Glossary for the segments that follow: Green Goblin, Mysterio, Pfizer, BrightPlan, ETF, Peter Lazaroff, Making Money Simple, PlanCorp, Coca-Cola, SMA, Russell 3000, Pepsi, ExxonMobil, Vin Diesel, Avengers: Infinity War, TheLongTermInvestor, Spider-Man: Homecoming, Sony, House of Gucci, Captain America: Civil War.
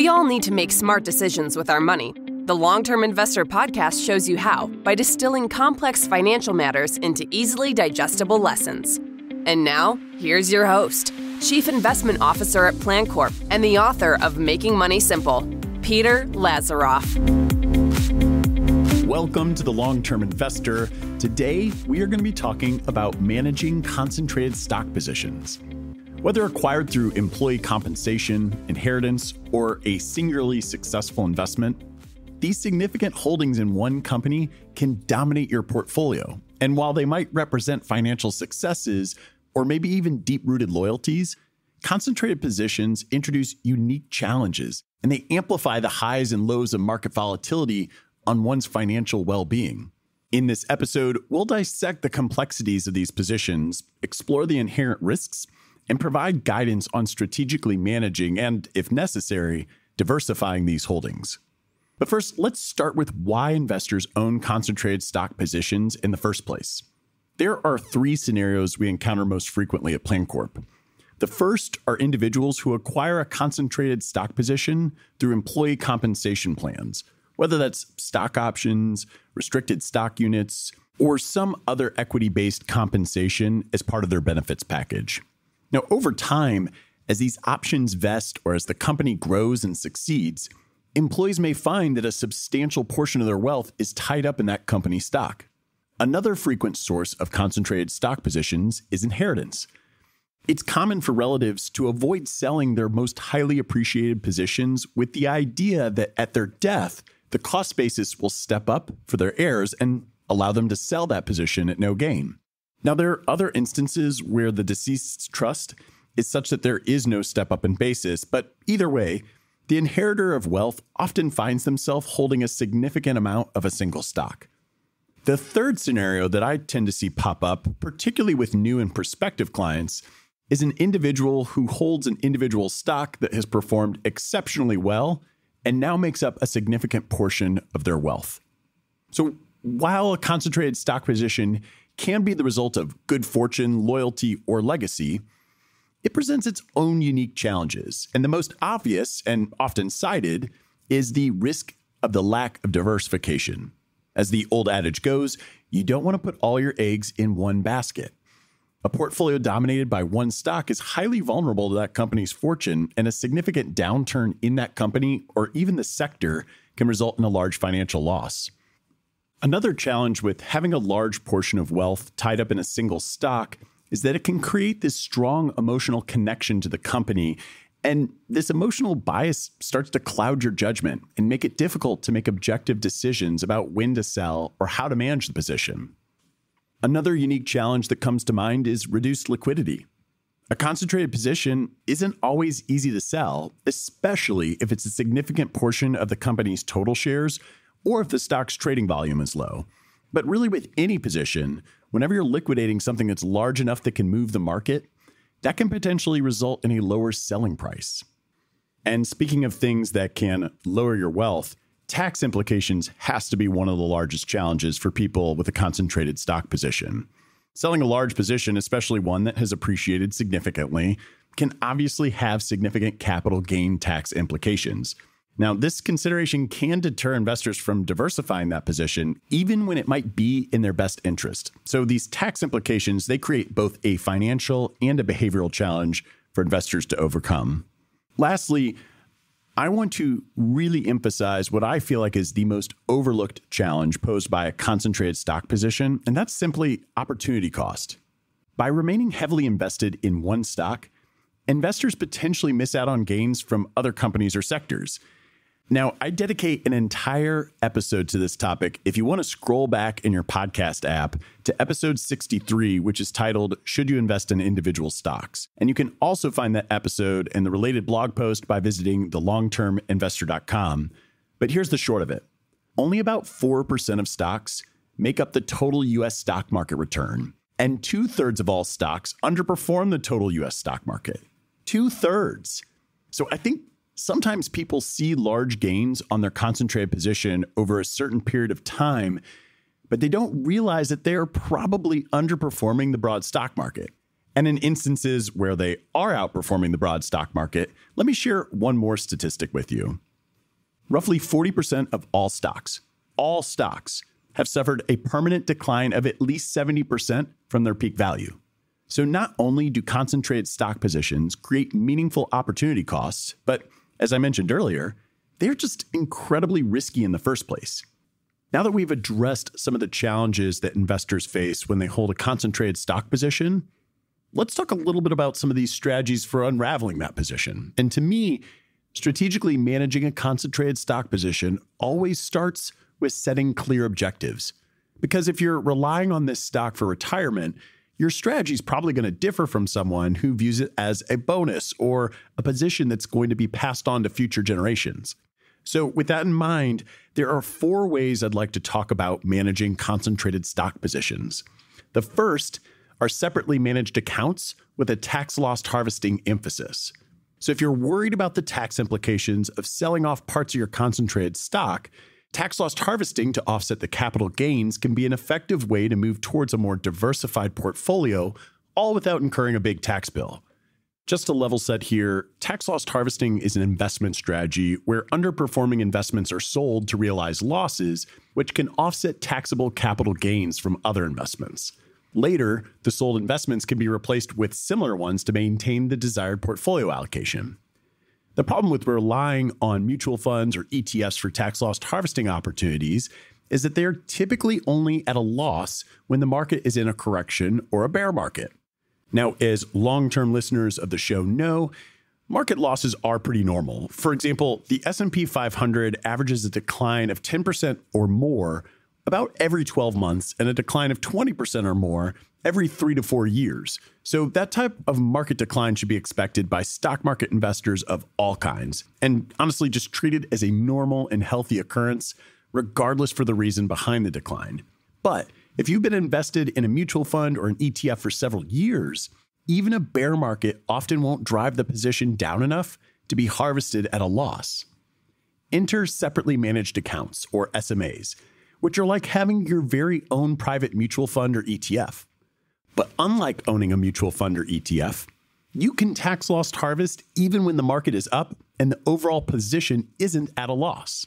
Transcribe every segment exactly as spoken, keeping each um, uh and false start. We all need to make smart decisions with our money. The Long-Term Investor podcast shows you how by distilling complex financial matters into easily digestible lessons. And now, here's your host, Chief Investment Officer at PlanCorp and the author of Making Money Simple, Peter Lazaroff. Welcome to The Long-Term Investor. Today, we are going to be talking about managing concentrated stock positions. Whether acquired through employee compensation, inheritance, or a singularly successful investment, these significant holdings in one company can dominate your portfolio. And while they might represent financial successes or maybe even deep-rooted loyalties, concentrated positions introduce unique challenges, and they amplify the highs and lows of market volatility on one's financial well-being. In this episode, we'll dissect the complexities of these positions, explore the inherent risks, and provide guidance on strategically managing and, if necessary, diversifying these holdings. But first, let's start with why investors own concentrated stock positions in the first place. There are three scenarios we encounter most frequently at PlanCorp. The first are individuals who acquire a concentrated stock position through employee compensation plans, whether that's stock options, restricted stock units, or some other equity-based compensation as part of their benefits package. Now, over time, as these options vest or as the company grows and succeeds, employees may find that a substantial portion of their wealth is tied up in that company stock. Another frequent source of concentrated stock positions is inheritance. It's common for relatives to avoid selling their most highly appreciated positions with the idea that at their death, the cost basis will step up for their heirs and allow them to sell that position at no gain. Now, there are other instances where the deceased's trust is such that there is no step up in basis, but either way, the inheritor of wealth often finds themselves holding a significant amount of a single stock. The third scenario that I tend to see pop up, particularly with new and prospective clients, is an individual who holds an individual stock that has performed exceptionally well and now makes up a significant portion of their wealth. So while a concentrated stock position can be the result of good fortune, loyalty, or legacy, it presents its own unique challenges. And the most obvious and often cited is the risk of the lack of diversification. As the old adage goes, you don't want to put all your eggs in one basket. A portfolio dominated by one stock is highly vulnerable to that company's fortune, and a significant downturn in that company or even the sector can result in a large financial loss. Another challenge with having a large portion of wealth tied up in a single stock is that it can create this strong emotional connection to the company, and this emotional bias starts to cloud your judgment and make it difficult to make objective decisions about when to sell or how to manage the position. Another unique challenge that comes to mind is reduced liquidity. A concentrated position isn't always easy to sell, especially if it's a significant portion of the company's total shares or if the stock's trading volume is low. But really with any position, whenever you're liquidating something that's large enough that can move the market, that can potentially result in a lower selling price. And speaking of things that can lower your wealth, tax implications has to be one of the largest challenges for people with a concentrated stock position. Selling a large position, especially one that has appreciated significantly, can obviously have significant capital gain tax implications. Now, this consideration can deter investors from diversifying that position, even when it might be in their best interest. So these tax implications, they create both a financial and a behavioral challenge for investors to overcome. Lastly, I want to really emphasize what I feel like is the most overlooked challenge posed by a concentrated stock position, and that's simply opportunity cost. By remaining heavily invested in one stock, investors potentially miss out on gains from other companies or sectors. Now, I dedicate an entire episode to this topic. If you want to scroll back in your podcast app to episode sixty-three, which is titled, Should You Invest in Individual Stocks? And you can also find that episode and the related blog post by visiting the long term investor dot com. But here's the short of it. Only about four percent of stocks make up the total U S stock market return. And two-thirds of all stocks underperform the total U S stock market. Two-thirds. So I think sometimes people see large gains on their concentrated position over a certain period of time, but they don't realize that they are probably underperforming the broad stock market. And in instances where they are outperforming the broad stock market, let me share one more statistic with you. Roughly forty percent of all stocks, all stocks, have suffered a permanent decline of at least seventy percent from their peak value. So not only do concentrated stock positions create meaningful opportunity costs, but as I mentioned earlier, they're just incredibly risky in the first place. Now that we've addressed some of the challenges that investors face when they hold a concentrated stock position, let's talk a little bit about some of these strategies for unraveling that position. And to me, strategically managing a concentrated stock position always starts with setting clear objectives. Because if you're relying on this stock for retirement, your strategy is probably going to differ from someone who views it as a bonus or a position that's going to be passed on to future generations. So with that in mind, there are four ways I'd like to talk about managing concentrated stock positions. The first are separately managed accounts with a tax loss harvesting emphasis. So if you're worried about the tax implications of selling off parts of your concentrated stock, tax loss harvesting to offset the capital gains can be an effective way to move towards a more diversified portfolio, all without incurring a big tax bill. Just to level set here, tax loss harvesting is an investment strategy where underperforming investments are sold to realize losses, which can offset taxable capital gains from other investments. Later, the sold investments can be replaced with similar ones to maintain the desired portfolio allocation. The problem with relying on mutual funds or E T Fs for tax loss harvesting opportunities is that they are typically only at a loss when the market is in a correction or a bear market. Now, as long-term listeners of the show know, market losses are pretty normal. For example, the S and P five hundred averages a decline of ten percent or more about every twelve months and a decline of twenty percent or more every three to four years. So that type of market decline should be expected by stock market investors of all kinds, and honestly just treated as a normal and healthy occurrence, regardless for the reason behind the decline. But if you've been invested in a mutual fund or an E T F for several years, even a bear market often won't drive the position down enough to be harvested at a loss. Enter separately managed accounts, or S M As, which are like having your very own private mutual fund or E T F. But unlike owning a mutual fund or E T F, you can tax loss harvest even when the market is up and the overall position isn't at a loss.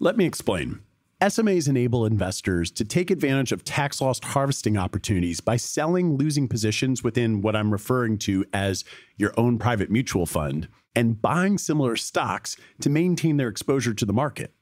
Let me explain. S M As enable investors to take advantage of tax loss harvesting opportunities by selling losing positions within what I'm referring to as your own private mutual fund and buying similar stocks to maintain their exposure to the market.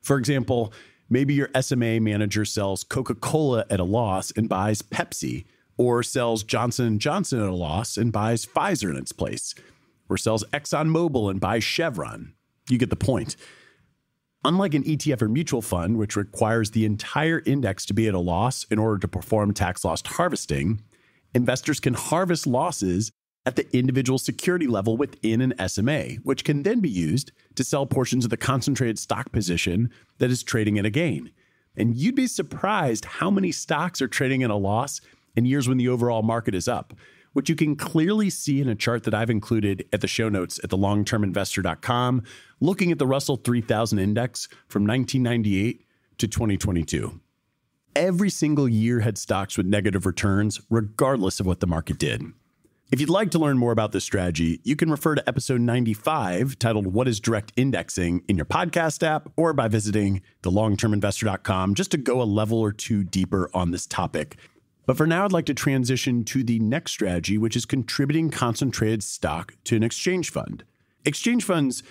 For example, maybe your S M A manager sells Coca-Cola at a loss and buys Pepsi, or sells Johnson and Johnson at a loss and buys Pfizer in its place, or sells ExxonMobil and buys Chevron. You get the point. Unlike an E T F or mutual fund, which requires the entire index to be at a loss in order to perform tax loss harvesting, investors can harvest losses at the individual security level within an S M A, which can then be used to sell portions of the concentrated stock position that is trading at a gain. And you'd be surprised how many stocks are trading at a loss in years when the overall market is up, which you can clearly see in a chart that I've included at the show notes at the long term investor dot com, looking at the Russell three thousand index from nineteen ninety-eight to twenty twenty-two. Every single year had stocks with negative returns, regardless of what the market did. If you'd like to learn more about this strategy, you can refer to episode ninety-five, titled What is Direct Indexing, in your podcast app, or by visiting the long term investor dot com just to go a level or two deeper on this topic. But for now, I'd like to transition to the next strategy, which is contributing concentrated stock to an exchange fund. Exchange funds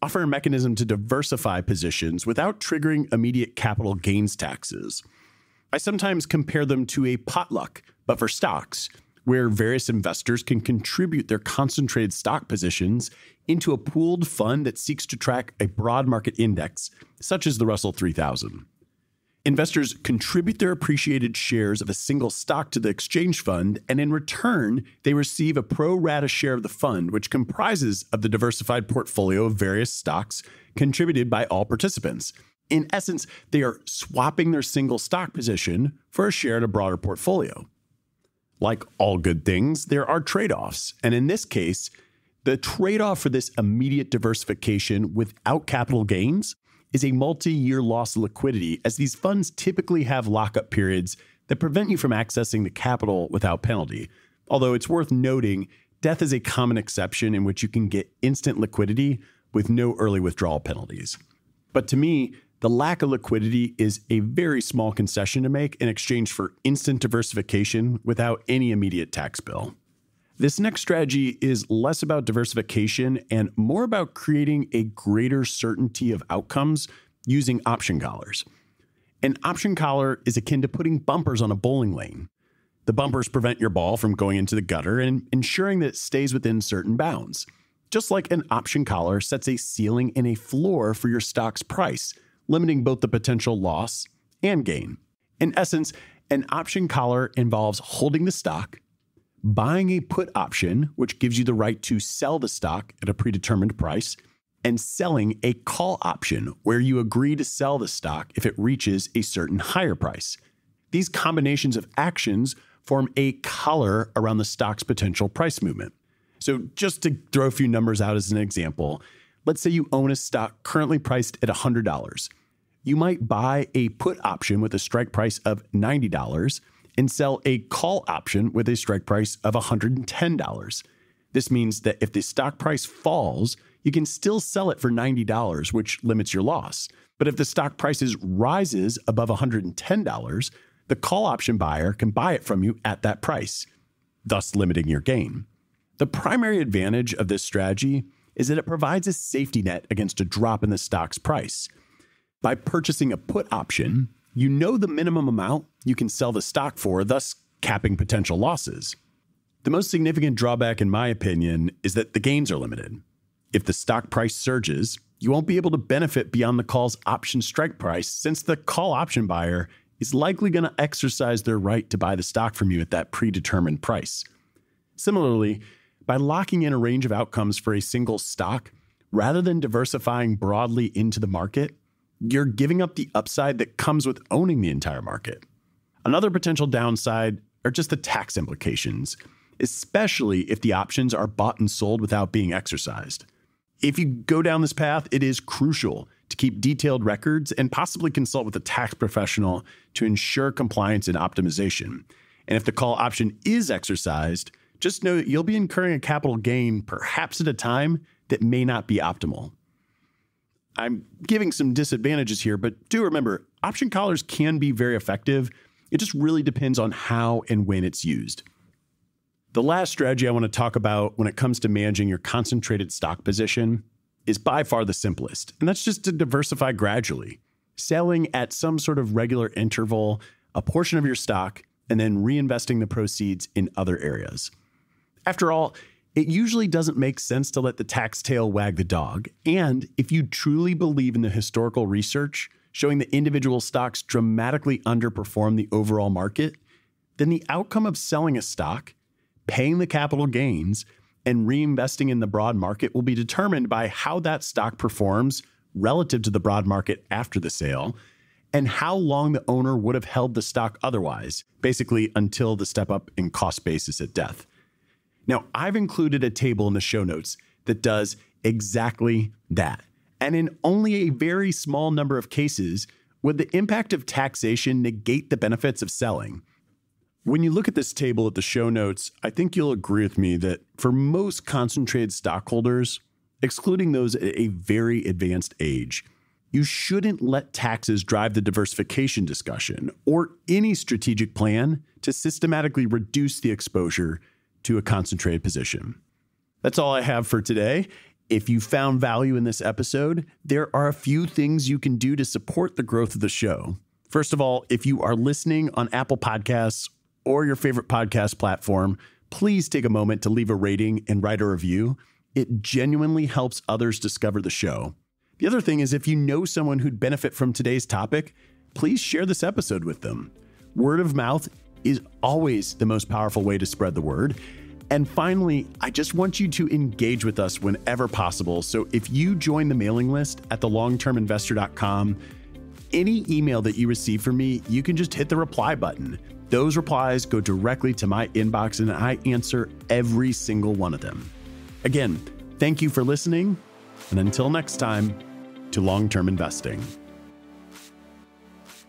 offer a mechanism to diversify positions without triggering immediate capital gains taxes. I sometimes compare them to a potluck, but for stocks, where various investors can contribute their concentrated stock positions into a pooled fund that seeks to track a broad market index, such as the Russell three thousand. Investors contribute their appreciated shares of a single stock to the exchange fund, and in return, they receive a pro rata share of the fund, which comprises of the diversified portfolio of various stocks contributed by all participants. In essence, they are swapping their single stock position for a share in a broader portfolio. Like all good things, there are trade-offs. And in this case, the trade-off for this immediate diversification without capital gains is a multi-year loss of liquidity, as these funds typically have lockup periods that prevent you from accessing the capital without penalty. Although it's worth noting, death is a common exception in which you can get instant liquidity with no early withdrawal penalties. But to me, the lack of liquidity is a very small concession to make in exchange for instant diversification without any immediate tax bill. This next strategy is less about diversification and more about creating a greater certainty of outcomes using option collars. An option collar is akin to putting bumpers on a bowling lane. The bumpers prevent your ball from going into the gutter and ensuring that it stays within certain bounds. Just like an option collar sets a ceiling and a floor for your stock's price, limiting both the potential loss and gain. In essence, an option collar involves holding the stock, buying a put option, which gives you the right to sell the stock at a predetermined price, and selling a call option, where you agree to sell the stock if it reaches a certain higher price. These combinations of actions form a collar around the stock's potential price movement. So just to throw a few numbers out as an example, let's say you own a stock currently priced at one hundred dollars. You might buy a put option with a strike price of ninety dollars, and sell a call option with a strike price of one hundred ten dollars. This means that if the stock price falls, you can still sell it for ninety dollars, which limits your loss. But if the stock price rises above one hundred ten dollars, the call option buyer can buy it from you at that price, thus limiting your gain. The primary advantage of this strategy is that it provides a safety net against a drop in the stock's price. By purchasing a put option, you know the minimum amount you can sell the stock for, thus capping potential losses. The most significant drawback, in my opinion, is that the gains are limited. If the stock price surges, you won't be able to benefit beyond the call's option strike price, since the call option buyer is likely going to exercise their right to buy the stock from you at that predetermined price. Similarly, by locking in a range of outcomes for a single stock, rather than diversifying broadly into the market, you're giving up the upside that comes with owning the entire market. Another potential downside are just the tax implications, especially if the options are bought and sold without being exercised. If you go down this path, it is crucial to keep detailed records and possibly consult with a tax professional to ensure compliance and optimization. And if the call option is exercised, just know that you'll be incurring a capital gain, perhaps at a time that may not be optimal. I'm giving some disadvantages here, but do remember, option collars can be very effective. It just really depends on how and when it's used. The last strategy I want to talk about when it comes to managing your concentrated stock position is by far the simplest, and that's just to diversify gradually, selling at some sort of regular interval a portion of your stock and then reinvesting the proceeds in other areas. After all, it usually doesn't make sense to let the tax tail wag the dog. And if you truly believe in the historical research showing that individual stocks dramatically underperform the overall market, then the outcome of selling a stock, paying the capital gains, and reinvesting in the broad market will be determined by how that stock performs relative to the broad market after the sale, and how long the owner would have held the stock otherwise, basically until the step up in cost basis at death. Now, I've included a table in the show notes that does exactly that. And in only a very small number of cases would the impact of taxation negate the benefits of selling. When you look at this table at the show notes, I think you'll agree with me that for most concentrated stockholders, excluding those at a very advanced age, you shouldn't let taxes drive the diversification discussion or any strategic plan to systematically reduce the exposure to a concentrated position. That's all I have for today. If you found value in this episode, there are a few things you can do to support the growth of the show. First of all, if you are listening on Apple Podcasts or your favorite podcast platform, please take a moment to leave a rating and write a review. It genuinely helps others discover the show. The other thing is, if you know someone who'd benefit from today's topic, please share this episode with them. Word of mouth is always the most powerful way to spread the word. And finally, I just want you to engage with us whenever possible. So if you join the mailing list at the long term investor dot com, any email that you receive from me, you can just hit the reply button. Those replies go directly to my inbox and I answer every single one of them. Again, thank you for listening. And until next time, to long-term investing.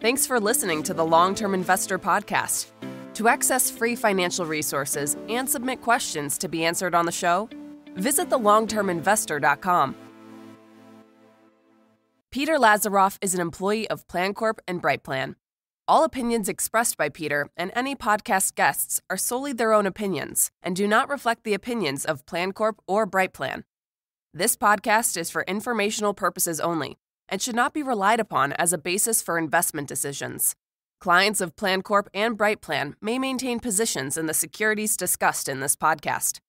Thanks for listening to the Long-Term Investor Podcast. To access free financial resources and submit questions to be answered on the show, visit the long term investor dot com. Peter Lazaroff is an employee of PlanCorp and BrightPlan. All opinions expressed by Peter and any podcast guests are solely their own opinions and do not reflect the opinions of PlanCorp or BrightPlan. This podcast is for informational purposes only and should not be relied upon as a basis for investment decisions. Clients of PlanCorp and BrightPlan may maintain positions in the securities discussed in this podcast.